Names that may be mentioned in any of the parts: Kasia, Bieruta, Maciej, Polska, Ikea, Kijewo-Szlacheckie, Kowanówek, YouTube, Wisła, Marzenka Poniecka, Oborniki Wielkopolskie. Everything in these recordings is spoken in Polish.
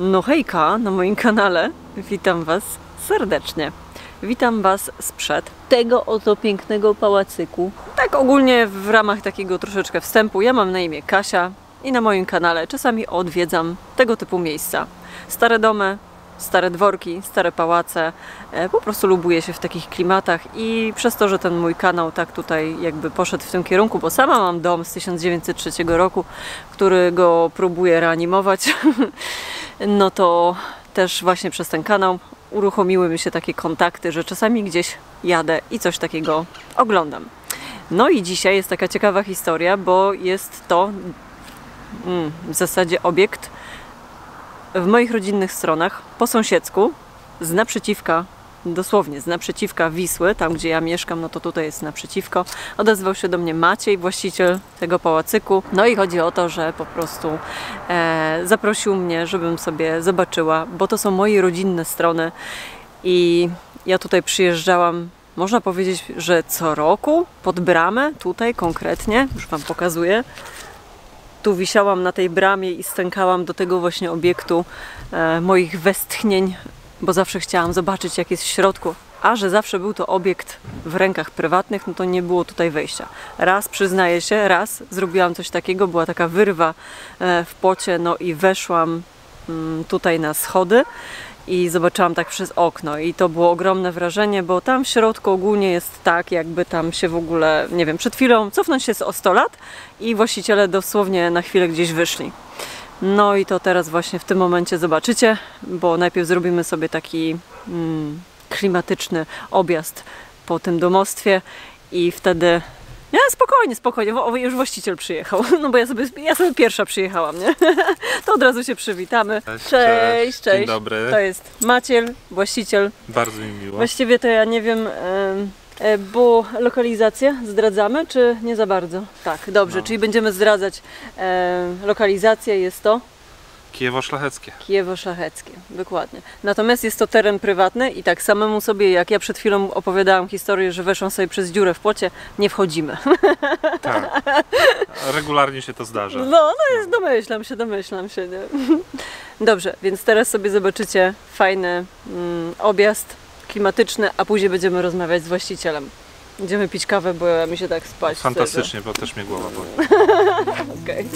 No hejka, na moim kanale, witam Was serdecznie. Witam Was sprzed tego oto pięknego pałacyku. Tak ogólnie w ramach takiego troszeczkę wstępu, ja mam na imię Kasia i na moim kanale czasami odwiedzam tego typu miejsca. Stare domy, stare dworki, stare pałace, po prostu lubuję się w takich klimatach i przez to, że ten mój kanał tak tutaj jakby poszedł w tym kierunku, bo sama mam dom z 1903 roku, który go próbuję reanimować, no to też właśnie przez ten kanał uruchomiły mi się takie kontakty, że czasami gdzieś jadę i coś takiego oglądam. No i dzisiaj jest taka ciekawa historia, bo jest to w zasadzie obiekt w moich rodzinnych stronach, po sąsiedzku, z naprzeciwka, dosłownie z naprzeciwka Wisły, tam gdzie ja mieszkam, no to tutaj jest naprzeciwko. Odezwał się do mnie Maciej, właściciel tego pałacyku. No i chodzi o to, że po prostu zaprosił mnie, żebym sobie zobaczyła, bo to są moje rodzinne strony i ja tutaj przyjeżdżałam, można powiedzieć, że co roku pod bramę, tutaj konkretnie, już Wam pokazuję. Tu wisiałam na tej bramie i stękałam do tego właśnie obiektu moich westchnień, bo zawsze chciałam zobaczyć, jak jest w środku. A że zawsze był to obiekt w rękach prywatnych, no to nie było tutaj wejścia. Raz, przyznaję się, raz zrobiłam coś takiego, była taka wyrwa w płocie, no i weszłam tutaj na schody i zobaczyłam tak przez okno i to było ogromne wrażenie, bo tam w środku ogólnie jest tak, jakby tam się w ogóle, nie wiem, przed chwilą cofnąć się o 100 lat i właściciele dosłownie na chwilę gdzieś wyszli. No i to teraz właśnie w tym momencie zobaczycie, bo najpierw zrobimy sobie taki klimatyczny objazd po tym domostwie i wtedy... Nie, spokojnie, spokojnie, bo już właściciel przyjechał, no bo ja sobie pierwsza przyjechałam, nie? To od razu się przywitamy. Cześć. Dzień dobry. To jest Maciej, właściciel. Bardzo mi miło. Właściwie to ja nie wiem, bo lokalizację zdradzamy, czy nie za bardzo? Tak, dobrze, no. Czyli będziemy zdradzać. Lokalizacja jest to? Kijewo-Szlacheckie. Kijewo-Szlacheckie, dokładnie. Natomiast jest to teren prywatny i tak samemu sobie, jak ja przed chwilą opowiadałam historię, że weszłam sobie przez dziurę w płocie, nie wchodzimy. Tak, regularnie się to zdarza. No jest, domyślam się. Nie? Dobrze, więc teraz sobie zobaczycie fajny objazd klimatyczny, a później będziemy rozmawiać z właścicielem. Będziemy pić kawę, bo mi się tak spać. Fantastycznie, bo też mnie głowa boli. Okej.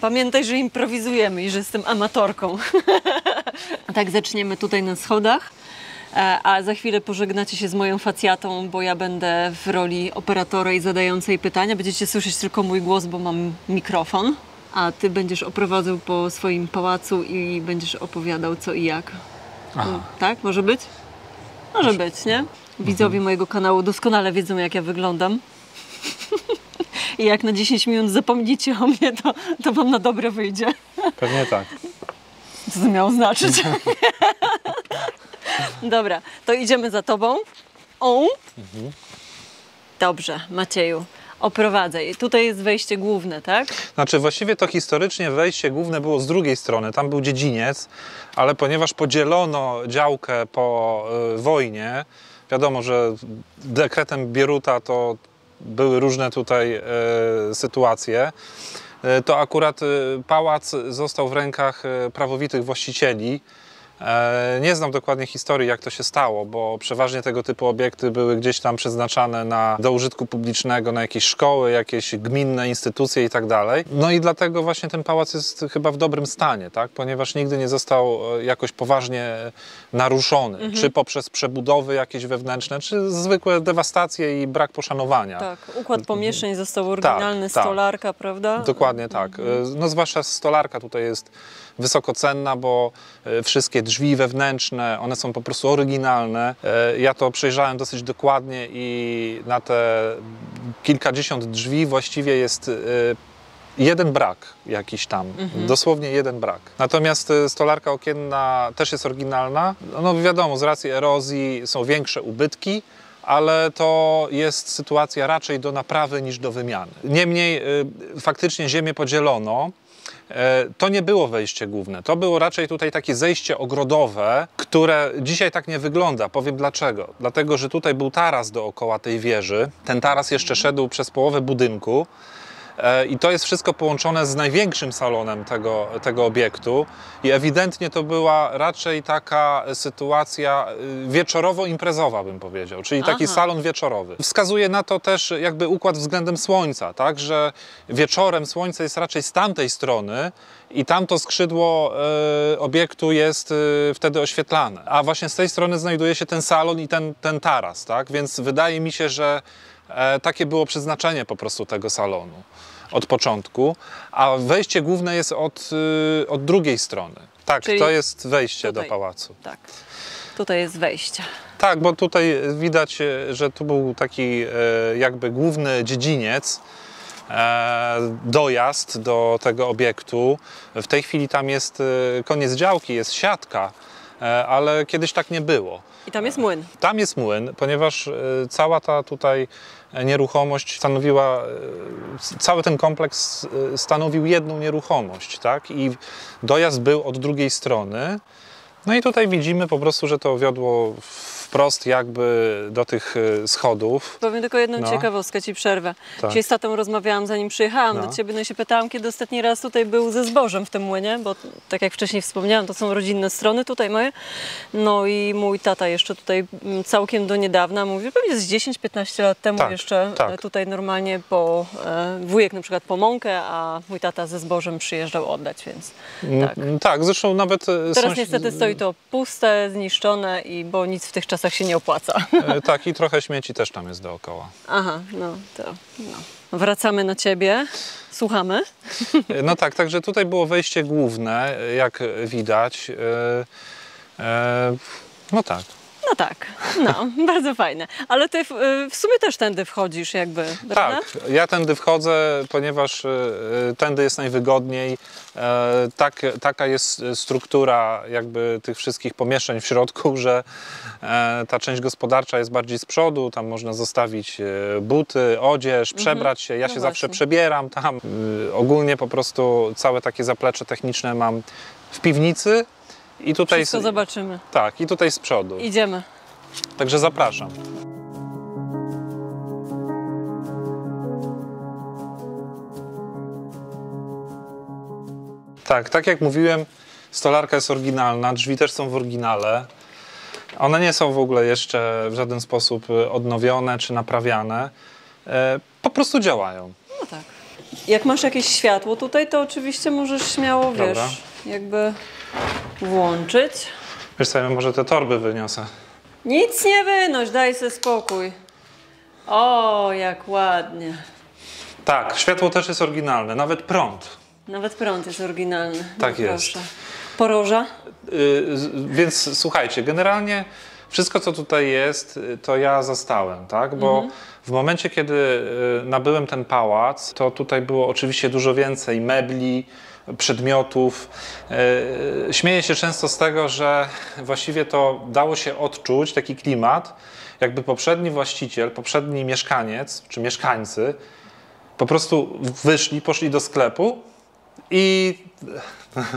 Pamiętaj, że improwizujemy i że jestem amatorką. Tak, zaczniemy tutaj na schodach, a za chwilę pożegnacie się z moją facjatą, bo ja będę w roli operatora i zadającej pytania. Będziecie słyszeć tylko mój głos, bo mam mikrofon, a ty będziesz oprowadzał po swoim pałacu i będziesz opowiadał co i jak. Aha. Tak? Może być? Może być, nie? Widzowie mojego kanału doskonale wiedzą, jak ja wyglądam. I jak na 10 minut zapomnicie o mnie, to wam na dobre wyjdzie. Pewnie tak. Co to miało znaczyć? Dobra, to idziemy za tobą. O! Dobrze, Macieju, oprowadzaj. Tutaj jest wejście główne, tak? Znaczy właściwie to historycznie wejście główne było z drugiej strony. Tam był dziedziniec, ale ponieważ podzielono działkę po wojnie, wiadomo, że dekretem Bieruta to były różne tutaj sytuacje, to akurat pałac został w rękach prawowitych właścicieli. Nie znam dokładnie historii, jak to się stało, bo przeważnie tego typu obiekty były gdzieś tam przeznaczane do użytku publicznego, na jakieś szkoły, jakieś gminne instytucje i tak dalej. No i dlatego właśnie ten pałac jest chyba w dobrym stanie, tak? Ponieważ nigdy nie został jakoś poważnie naruszony, czy poprzez przebudowy jakieś wewnętrzne, czy zwykłe dewastacje i brak poszanowania. Tak, układ pomieszczeń został oryginalny, stolarka, prawda? Dokładnie tak. No zwłaszcza stolarka tutaj jest wysokocenna, bo wszystkie drzwi wewnętrzne, one są po prostu oryginalne. Ja to przejrzałem dosyć dokładnie i na te kilkadziesiąt drzwi właściwie jest jeden brak jakiś tam, dosłownie jeden brak. Natomiast stolarka okienna też jest oryginalna. No wiadomo, z racji erozji są większe ubytki, ale to jest sytuacja raczej do naprawy niż do wymiany. Niemniej faktycznie ziemię podzielono. To nie było wejście główne, to było raczej tutaj takie zejście ogrodowe, które dzisiaj tak nie wygląda. Powiem dlaczego. Dlatego, że tutaj był taras dookoła tej wieży. Ten taras jeszcze szedł przez połowę budynku i to jest wszystko połączone z największym salonem tego obiektu i ewidentnie to była raczej taka sytuacja wieczorowo-imprezowa, bym powiedział, czyli taki salon wieczorowy. Wskazuje na to też jakby układ względem słońca, tak, że wieczorem słońce jest raczej z tamtej strony i tamto skrzydło obiektu jest wtedy oświetlane, a właśnie z tej strony znajduje się ten salon i ten taras, tak, więc wydaje mi się, że takie było przeznaczenie po prostu tego salonu od początku, a wejście główne jest od drugiej strony. Tak, czyli to jest wejście tutaj do pałacu. Tak, tutaj jest wejście. Tak, bo tutaj widać, że tu był taki jakby główny dziedziniec, dojazd do tego obiektu. W tej chwili tam jest koniec działki, jest siatka, ale kiedyś tak nie było. I tam jest młyn. Tam jest młyn, ponieważ cała ta tutaj nieruchomość stanowiła, cały ten kompleks stanowił jedną nieruchomość, tak? I dojazd był od drugiej strony. No i tutaj widzimy po prostu, że to wiodło wprost jakby do tych schodów. Powiem tylko jedną ciekawostkę, ci przerwę. Tak. Dzisiaj z tatą rozmawiałam, zanim przyjechałam do ciebie, no i się pytałam, kiedy ostatni raz tutaj był ze zbożem w tym młynie, bo tak jak wcześniej wspomniałam, to są rodzinne strony tutaj moje. No i mój tata jeszcze tutaj całkiem do niedawna, mówił, pewnie z 10-15 lat temu jeszcze tutaj normalnie, bo wujek na przykład po mąkę, a mój tata ze zbożem przyjeżdżał oddać, więc tak. Tak, zresztą nawet... Teraz niestety stoi to puste, zniszczone, i bo nic w tych czasach się nie opłaca. Tak, i trochę śmieci też tam jest dookoła. Aha, Wracamy na ciebie, słuchamy. No tak, także tutaj było wejście główne, jak widać. No tak. No tak, bardzo fajne. Ale ty w sumie też tędy wchodzisz jakby, prawda? Tak, ja tędy wchodzę, ponieważ tędy jest najwygodniej. Taka jest struktura jakby tych wszystkich pomieszczeń w środku, że ta część gospodarcza jest bardziej z przodu, tam można zostawić buty, odzież, przebrać się. Ja się zawsze przebieram tam. Ogólnie po prostu całe takie zaplecze techniczne mam w piwnicy. I tutaj wszystko zobaczymy. Tak, i tutaj z przodu. Idziemy. Także zapraszam. Tak jak mówiłem, stolarka jest oryginalna, drzwi też są w oryginale. One nie są w ogóle jeszcze w żaden sposób odnowione czy naprawiane. Po prostu działają. No tak. Jak masz jakieś światło tutaj, to oczywiście możesz śmiało, wiesz, dobra, jakby włączyć. Wiesz co, ja może te torby wyniosę. Nic nie wynoś, daj sobie spokój. O, jak ładnie. Tak, światło też jest oryginalne, nawet prąd. Nawet prąd jest oryginalny. Tak jest. Proszę. Poroża? Więc słuchajcie, generalnie wszystko, co tutaj jest, to ja zastałem, tak? Bo w momencie, kiedy nabyłem ten pałac, to tutaj było oczywiście dużo więcej mebli, przedmiotów. Śmieję się często z tego, że właściwie to dało się odczuć taki klimat, jakby poprzedni właściciel, poprzedni mieszkaniec czy mieszkańcy po prostu wyszli, poszli do sklepu i...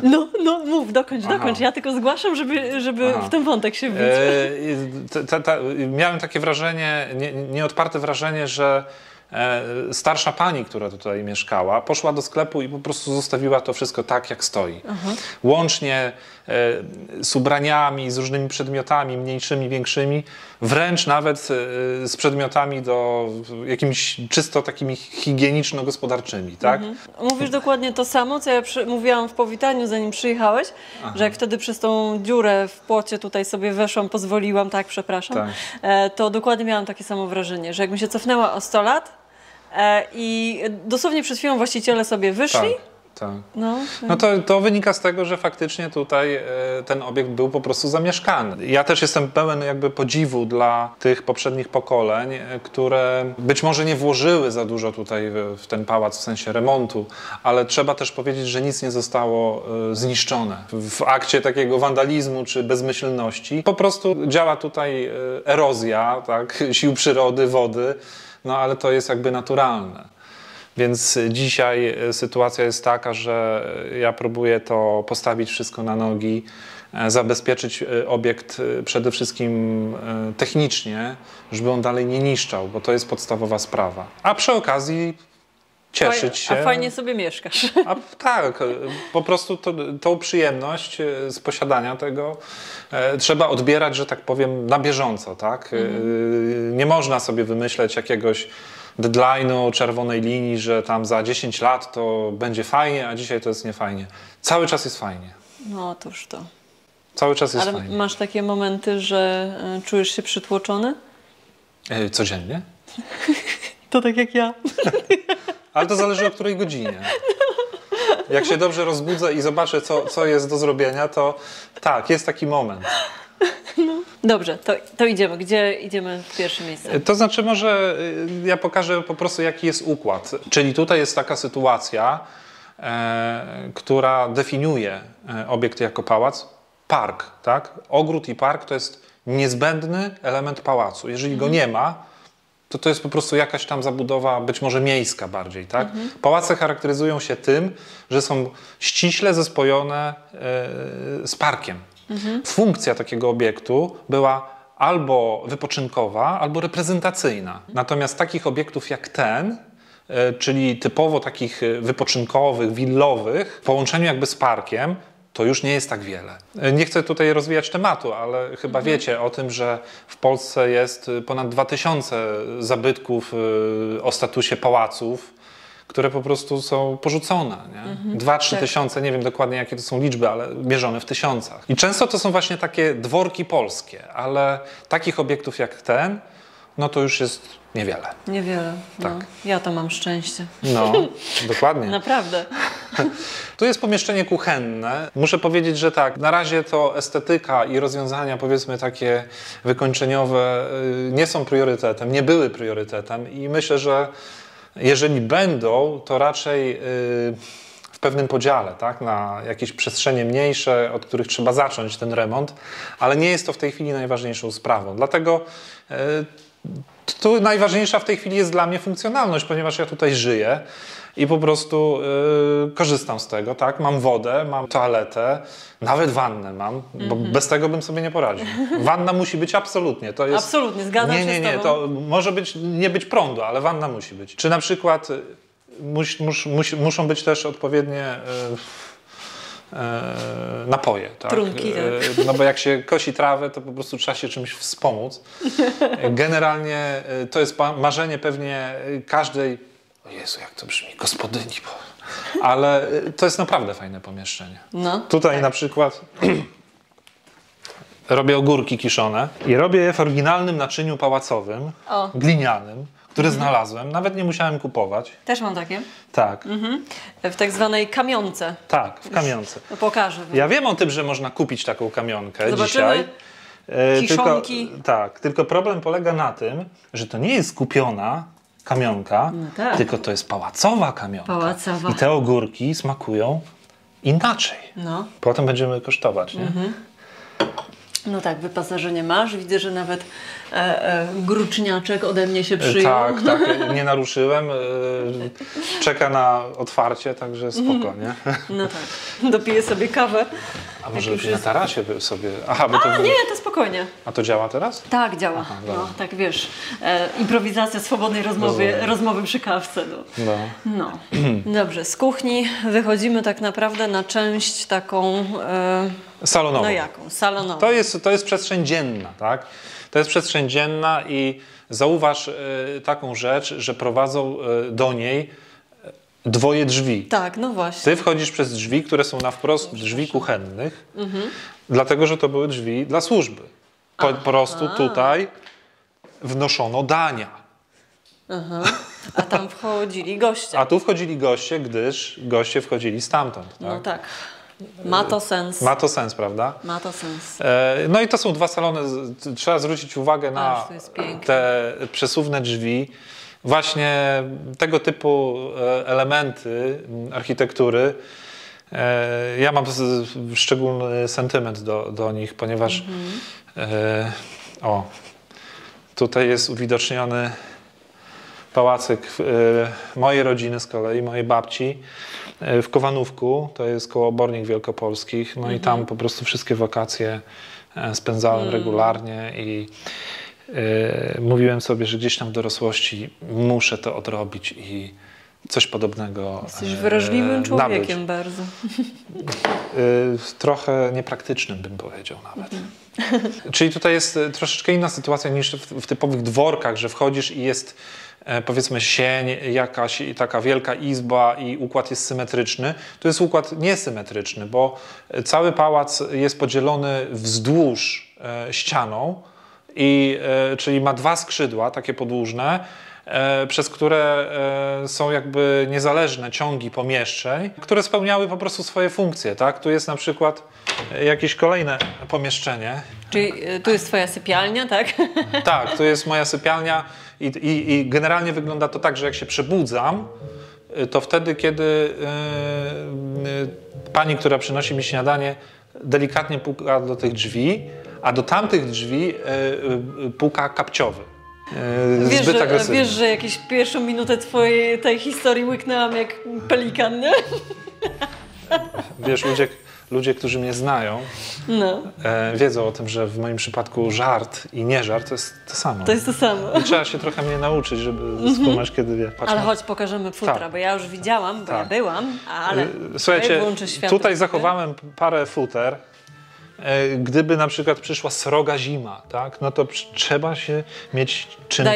No mów, dokończ. Ja tylko zgłaszam, żeby w ten wątek się wbić. Miałem takie wrażenie, nieodparte wrażenie, że starsza pani, która tutaj mieszkała, poszła do sklepu i po prostu zostawiła to wszystko tak, jak stoi. Aha. Łącznie z ubraniami, z różnymi przedmiotami, mniejszymi, większymi, wręcz nawet z przedmiotami do jakimiś czysto takimi higieniczno-gospodarczymi, tak? Mówisz dokładnie to samo, co ja mówiłam w powitaniu, zanim przyjechałeś, że jak wtedy przez tą dziurę w płocie tutaj sobie weszłam, pozwoliłam, tak, przepraszam, to dokładnie miałam takie samo wrażenie, że jak mi się cofnęła o 100 lat i dosłownie przed chwilą właściciele sobie wyszli. Tak. No to wynika z tego, że faktycznie tutaj ten obiekt był po prostu zamieszkany. Ja też jestem pełen jakby podziwu dla tych poprzednich pokoleń, które być może nie włożyły za dużo tutaj w ten pałac w sensie remontu, ale trzeba też powiedzieć, że nic nie zostało zniszczone w akcie takiego wandalizmu czy bezmyślności. Po prostu działa tutaj erozja, tak, sił przyrody, wody, no ale to jest jakby naturalne. Więc dzisiaj sytuacja jest taka, że ja próbuję to postawić wszystko na nogi, zabezpieczyć obiekt przede wszystkim technicznie, żeby on dalej nie niszczał, bo to jest podstawowa sprawa. A przy okazji cieszyć się. A fajnie sobie mieszkasz. Tak, po prostu tą przyjemność z posiadania tego trzeba odbierać, że tak powiem, na bieżąco, tak? Nie można sobie wymyśleć jakiegoś deadline'u, czerwonej linii, że tam za 10 lat to będzie fajnie, a dzisiaj to jest niefajnie. Cały czas jest fajnie. No otóż to. Cały czas jest fajnie. Ale masz takie momenty, że czujesz się przytłoczony? Codziennie. To tak jak ja. Ale to zależy o której godzinie. Jak się dobrze rozbudzę i zobaczę, co jest do zrobienia, to tak, jest taki moment. Dobrze, to idziemy. Gdzie idziemy w pierwsze miejsce? To znaczy może ja pokażę po prostu, jaki jest układ. Czyli tutaj jest taka sytuacja, która definiuje obiekt jako pałac. Park, tak? Ogród i park to jest niezbędny element pałacu. Jeżeli go nie ma, to jest po prostu jakaś tam zabudowa, być może miejska bardziej, tak? Pałace charakteryzują się tym, że są ściśle zespojone z parkiem. Funkcja takiego obiektu była albo wypoczynkowa, albo reprezentacyjna. Natomiast takich obiektów jak ten, czyli typowo takich wypoczynkowych, willowych, w połączeniu jakby z parkiem, to już nie jest tak wiele. Nie chcę tutaj rozwijać tematu, ale chyba wiecie o tym, że w Polsce jest ponad 2000 zabytków o statusie pałaców, które po prostu są porzucone. 2-3 tysiące, nie wiem dokładnie jakie to są liczby, ale mierzone w tysiącach. I często to są właśnie takie dworki polskie, ale takich obiektów jak ten, no to już jest niewiele. Niewiele, tak. No. Ja to mam szczęście. No, dokładnie. Naprawdę. Tu jest pomieszczenie kuchenne. Muszę powiedzieć, że tak, na razie to estetyka i rozwiązania, powiedzmy takie wykończeniowe, nie są priorytetem, nie były priorytetem i myślę, że jeżeli będą, to raczej w pewnym podziale, tak? Na jakieś przestrzenie mniejsze, od których trzeba zacząć ten remont, ale nie jest to w tej chwili najważniejszą sprawą. Dlatego tu najważniejsza w tej chwili jest dla mnie funkcjonalność, ponieważ ja tutaj żyję i po prostu korzystam z tego, tak? Mam wodę, mam toaletę, nawet wannę mam, bo bez tego bym sobie nie poradził. Wanna musi być absolutnie. To jest... Absolutnie, zgadzam się z tobą. Nie, to może być, nie być prądu, ale wanna musi być. Czy na przykład muszą być też odpowiednie... napoje, tak? Trunki, tak. No bo jak się kosi trawę, to po prostu trzeba się czymś wspomóc. Generalnie to jest marzenie pewnie każdej Jezu, jak to brzmi, gospodyni. Ale to jest naprawdę fajne pomieszczenie. No, tutaj tak. Na przykład robię ogórki kiszone i robię je w oryginalnym naczyniu pałacowym, glinianym, który znalazłem. Nawet nie musiałem kupować. Też mam takie? Tak. W tak zwanej kamionce. Tak, w kamionce. No, pokażę wam. Ja wiem o tym, że można kupić taką kamionkę. Zobaczymy. Dzisiaj. Kiszonki. Tylko problem polega na tym, że to nie jest kupiona kamionka, no tak, tylko to jest pałacowa kamionka. Pałacowa. I te ogórki smakują inaczej. No. Potem będziemy kosztować, nie? No tak, wyposażenie masz. Widzę, że nawet gruczniaczek ode mnie się przyjął. Tak, nie naruszyłem. Czeka na otwarcie, także spoko, nie? No tak, dopiję sobie kawę. A może lepiej na tarasie sobie... Nie, to spokojnie. A to działa teraz? Tak, działa. Aha, no, tak, wiesz, improwizacja swobodnej rozmowy przy kawce. Dobrze, z kuchni wychodzimy tak naprawdę na część taką... salonową. No jaką? Salonową. To jest przestrzeń dzienna, tak? To jest przestrzeń dzienna i zauważ taką rzecz, że prowadzą do niej dwoje drzwi. Tak, no właśnie. Ty wchodzisz przez drzwi, które są na wprost drzwi kuchennych, dlatego że to były drzwi dla służby. Po prostu tutaj wnoszono dania. A tam wchodzili goście. A tu wchodzili goście, gdyż goście wchodzili stamtąd. Tak? No tak. Ma to sens. Ma to sens, prawda? Ma to sens. No i to są dwa salony. Trzeba zwrócić uwagę na te przesuwne drzwi. Właśnie tego typu elementy architektury. Ja mam szczególny sentyment do nich, ponieważ tutaj jest uwidoczniony pałacyk mojej rodziny z kolei, mojej babci w Kowanówku, to jest koło Obornik Wielkopolskich, no i tam po prostu wszystkie wakacje spędzałem regularnie i mówiłem sobie, że gdzieś tam w dorosłości muszę to odrobić i coś podobnego. Jesteś wrażliwym człowiekiem bardzo. Trochę niepraktycznym bym powiedział nawet. Czyli tutaj jest troszeczkę inna sytuacja niż w typowych dworkach, że wchodzisz i jest powiedzmy sień, jakaś taka wielka izba i układ jest symetryczny. Tu jest układ niesymetryczny, bo cały pałac jest podzielony wzdłuż ścianą, czyli ma dwa skrzydła takie podłużne, przez które są jakby niezależne ciągi pomieszczeń, które spełniały po prostu swoje funkcje. Tak? Tu jest na przykład jakieś kolejne pomieszczenie. Czyli tu jest twoja sypialnia, tak? Tak, tu jest moja sypialnia i generalnie wygląda to tak, że jak się przebudzam, to wtedy, kiedy pani, która przynosi mi śniadanie, delikatnie puka do tych drzwi, a do tamtych drzwi puka kapciowy. Wiesz, że jakieś pierwszą minutę twojej tej historii łyknęłam jak pelikan, nie? Wiesz, ludzie, którzy mnie znają, wiedzą o tym, że w moim przypadku żart i nieżart to jest to samo. To jest to samo. I trzeba się trochę mnie nauczyć, żeby skumać, kiedy wie. Ale chodź, pokażemy futra, bo ja już widziałam, bo ja byłam, ale słuchajcie, tutaj zachowałem parę futer. Gdyby na przykład przyszła sroga zima, tak, no to trzeba się mieć czym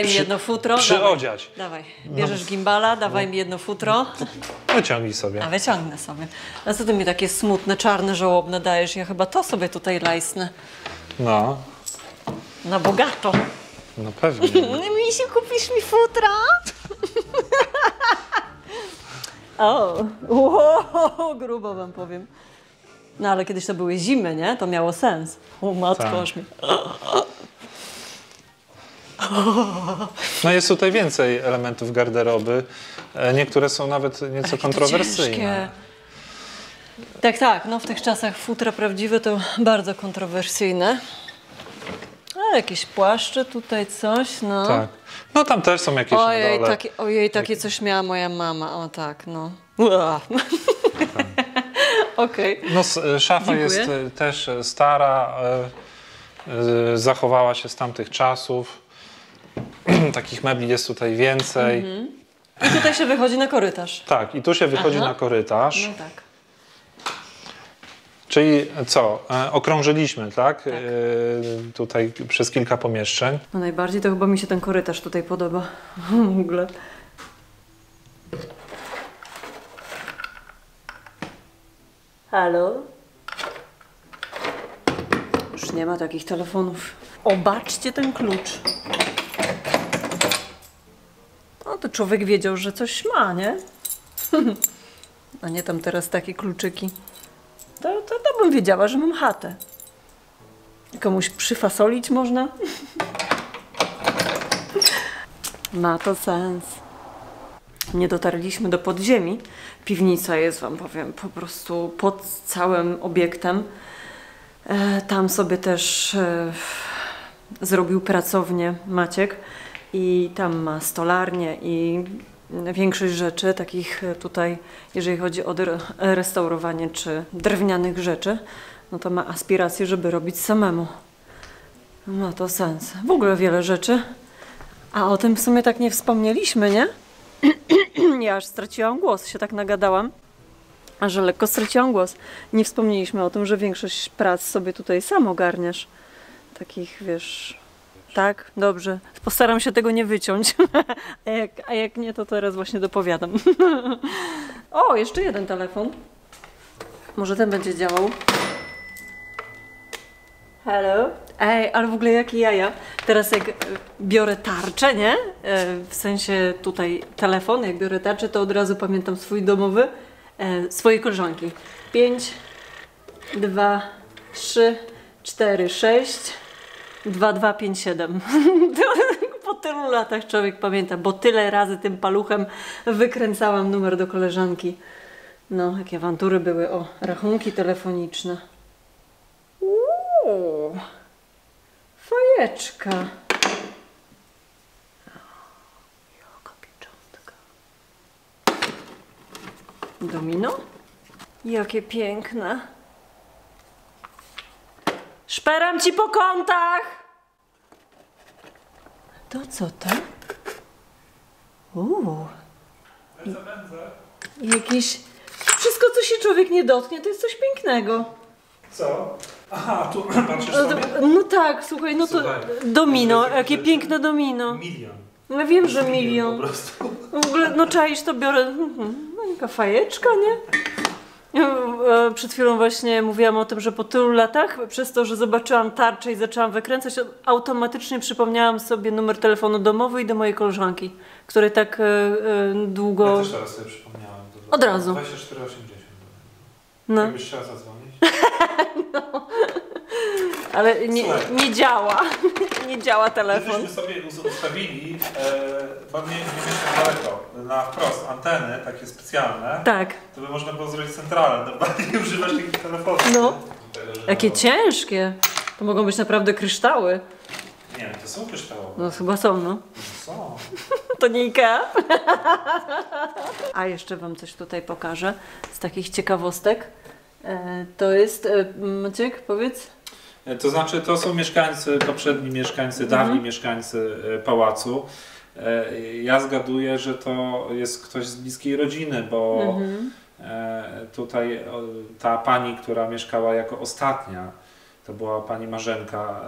przyodziać. Dawaj, bierzesz gimbala, dawaj mi jedno futro. Wyciągnij sobie. A wyciągnę sobie. A co ty mi takie smutne, czarne, żołobne dajesz? Ja chyba to sobie tutaj lajsnę. No. Na bogato. No pewnie. Misiu, kupisz mi futra? Grubo wam powiem. No ale kiedyś to były zimy, nie? To miało sens. O matko, aż mi... No jest tutaj więcej elementów garderoby. Niektóre są nawet nieco kontrowersyjne. Tak, tak. No w tych czasach futra prawdziwe to bardzo kontrowersyjne. Ale jakieś płaszcze tutaj, coś, no. Tak. No tam też są jakieś dole. Takie coś miała moja mama. O tak, no. Okay. No, szafa jest też stara, zachowała się z tamtych czasów. Takich mebli jest tutaj więcej. I tutaj się wychodzi na korytarz. Tak, i tu się wychodzi na korytarz. No tak. Czyli co? Okrążyliśmy, tak? Tutaj przez kilka pomieszczeń. No najbardziej to chyba mi się ten korytarz tutaj podoba. W ogóle. Halo? Już nie ma takich telefonów. Obaczcie ten klucz. No to człowiek wiedział, że coś ma, nie? A nie tam teraz takie kluczyki. To bym wiedziała, że mam chatę. Komuś przyfasolić można? Ma to sens. Nie dotarliśmy do podziemi. Piwnica jest, wam powiem, po prostu pod całym obiektem. Tam sobie też zrobił pracownię Maciek i tam ma stolarnię i większość rzeczy takich tutaj, jeżeli chodzi o restaurowanie czy drewnianych rzeczy, no to ma aspiracje, żeby robić samemu. Ma to sens. W ogóle wiele rzeczy. A o tym w sumie tak nie wspomnieliśmy, nie? Ja aż straciłam głos, się tak nagadałam, a że lekko straciłam głos. Nie wspomnieliśmy o tym, że większość prac sobie tutaj sam ogarniasz. Takich, wiesz... Tak? Dobrze. Postaram się tego nie wyciąć. A jak nie, to teraz właśnie dopowiadam. O, jeszcze jeden telefon. Może ten będzie działał. Hello? Ej, ale w ogóle jakie jaja. Teraz jak biorę tarczę, nie? W sensie tutaj telefon, jak biorę tarczę, to od razu pamiętam swój domowy, swoje koleżanki. 5, 2, 3, 4, 6, 2, 2, 5, 7. Po tylu latach człowiek pamięta, bo tyle razy tym paluchem wykręcałam numer do koleżanki. No, jakie awantury były. O, rachunki telefoniczne. Uuu. Fajeczka. Jaka pieczątka. Domino? Jakie piękne. Szperam ci po kątach! To co to? Uuu. Jakiś... Wszystko, co się człowiek nie dotknie, to jest coś pięknego. Co? Aha, tu patrzysz sobie? No tak, słuchaj, no to słuchaj, domino, jakie piękne domino. Milion. No wiem, że milion. Po prostu. W ogóle, no czaisz, to biorę, no jaka fajeczka, nie? Przed chwilą właśnie mówiłam o tym, że po tylu latach, przez to, że zobaczyłam tarczę i zaczęłam wykręcać, automatycznie przypomniałam sobie numer telefonu domowy i do mojej koleżanki, której tak długo... Ja też teraz sobie przypomniałam. Od razu. 2480. No. Jakbyś chciała zadzwonić? No. Ale nie działa. Nie działa telefon. Myśmy sobie ustawili, bo nie mieliśmy daleko, na wprost anteny takie specjalne. Tak. To by można było zrobić centralę, normalnie nie używać takich telefonów. No. Jakie ciężkie. To mogą być naprawdę kryształy. Nie, to są kryształowe. No chyba są, no. Są. To nie Ikea. A jeszcze wam coś tutaj pokażę z takich ciekawostek. To jest, Maciek, powiedz. To znaczy, to są mieszkańcy, poprzedni mieszkańcy, dawni mieszkańcy pałacu. Ja zgaduję, że to jest ktoś z bliskiej rodziny, bo tutaj ta pani, która mieszkała jako ostatnia, to była pani Marzenka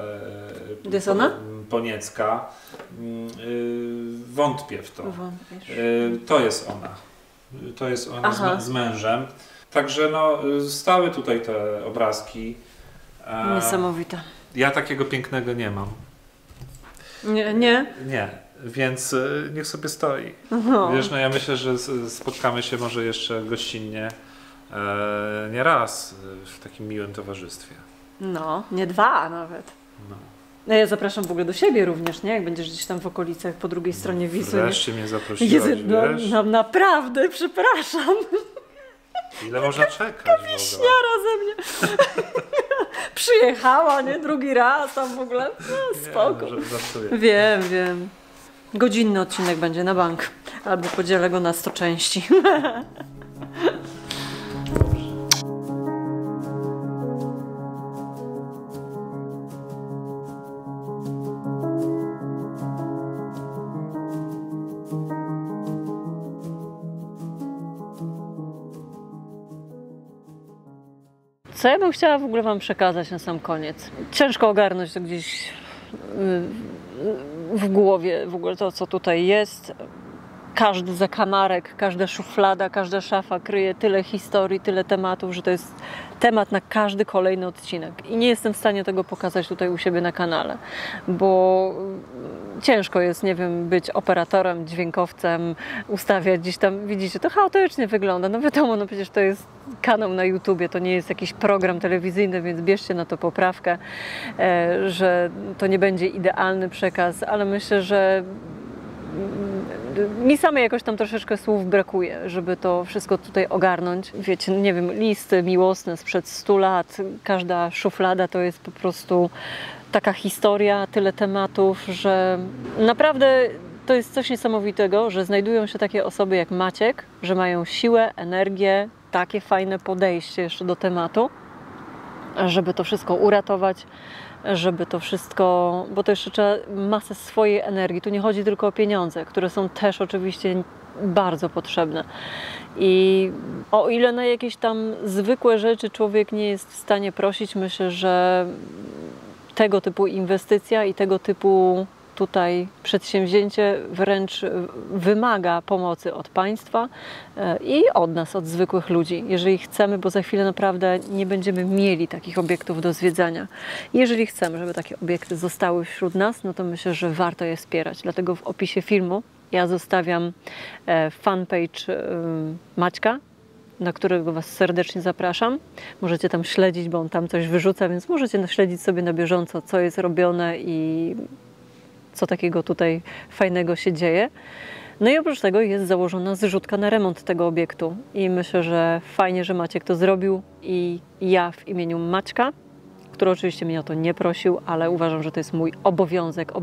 Poniecka. Wątpię w to. To jest ona. To jest ona z mężem. Także no, stały tutaj te obrazki. Niesamowite. Ja takiego pięknego nie mam. Nie? Nie, nie, więc niech sobie stoi. No. Wiesz, no ja myślę, że spotkamy się może jeszcze gościnnie nie raz w takim miłym towarzystwie. No, nie dwa nawet. No. No ja zapraszam w ogóle do siebie również, nie? Jak będziesz gdzieś tam w okolicach po drugiej stronie Wisły. Wreszcie mnie zaprosiłaś, wiesz? No, naprawdę, przepraszam. Ile można czekać? Kawiśniara ze mnie. Przyjechała, nie? Drugi raz tam w ogóle. No, spoko. Nie, wiem, wiem. Godzinny odcinek będzie na bank. Albo podzielę go na 100 części. Co ja bym chciała w ogóle wam przekazać na sam koniec? Ciężko ogarnąć to gdzieś w głowie, w ogóle to, co tutaj jest. każdy zakamarek, każda szuflada, każda szafa kryje tyle historii, tyle tematów, że to jest temat na każdy kolejny odcinek. I nie jestem w stanie tego pokazać tutaj u siebie na kanale, bo ciężko jest, nie wiem, być operatorem, dźwiękowcem, ustawiać gdzieś tam, widzicie, to chaotycznie wygląda, no wiadomo, no przecież to jest kanał na YouTubie, to nie jest jakiś program telewizyjny, więc bierzcie na to poprawkę, że to nie będzie idealny przekaz, ale myślę, że mi samej jakoś tam troszeczkę słów brakuje, żeby to wszystko tutaj ogarnąć. Wiecie, nie wiem, listy miłosne sprzed 100 lat, każda szuflada to jest po prostu taka historia, tyle tematów, że naprawdę to jest coś niesamowitego, że znajdują się takie osoby jak Maciek, że mają siłę, energię, takie fajne podejście jeszcze do tematu, żeby to wszystko uratować, żeby to wszystko, bo to jeszcze trzeba masę swojej energii. Tu nie chodzi tylko o pieniądze, które są też oczywiście bardzo potrzebne. I o ile na jakieś tam zwykłe rzeczy człowiek nie jest w stanie prosić, myślę, że tego typu inwestycja i tego typu tutaj przedsięwzięcie wręcz wymaga pomocy od państwa i od nas, od zwykłych ludzi, jeżeli chcemy, bo za chwilę naprawdę nie będziemy mieli takich obiektów do zwiedzania. Jeżeli chcemy, żeby takie obiekty zostały wśród nas, no to myślę, że warto je wspierać. Dlatego w opisie filmu ja zostawiam fanpage Maćka, na którego Was serdecznie zapraszam. Możecie tam śledzić, bo on tam coś wyrzuca, więc możecie śledzić sobie na bieżąco, co jest robione i co takiego tutaj fajnego się dzieje. No i oprócz tego jest założona zrzutka na remont tego obiektu. I myślę, że fajnie, że Maciek to zrobił i ja w imieniu Maćka, który oczywiście mnie o to nie prosił, ale uważam, że to jest mój obowiązek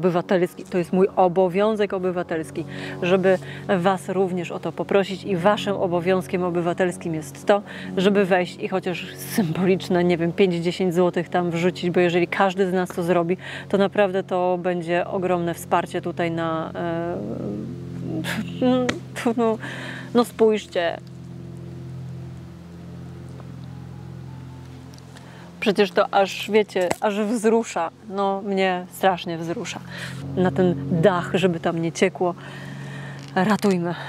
obywatelski, żeby Was również o to poprosić i Waszym obowiązkiem obywatelskim jest to, żeby wejść i chociaż symboliczne, nie wiem, 5-10 zł tam wrzucić, bo jeżeli każdy z nas to zrobi, to naprawdę to będzie ogromne wsparcie tutaj na... No spójrzcie. Przecież to aż, wiecie, aż wzrusza. No, mnie strasznie wzrusza. Na ten dach, żeby tam nie ciekło.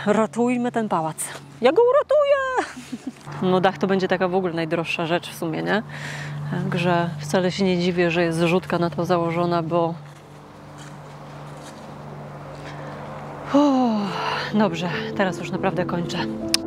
Ratujmy ten pałac. Ja go uratuję! No, dach to będzie taka w ogóle najdroższa rzecz w sumie, nie? Także wcale się nie dziwię, że jest zrzutka na to założona, bo... Dobrze, teraz już naprawdę kończę.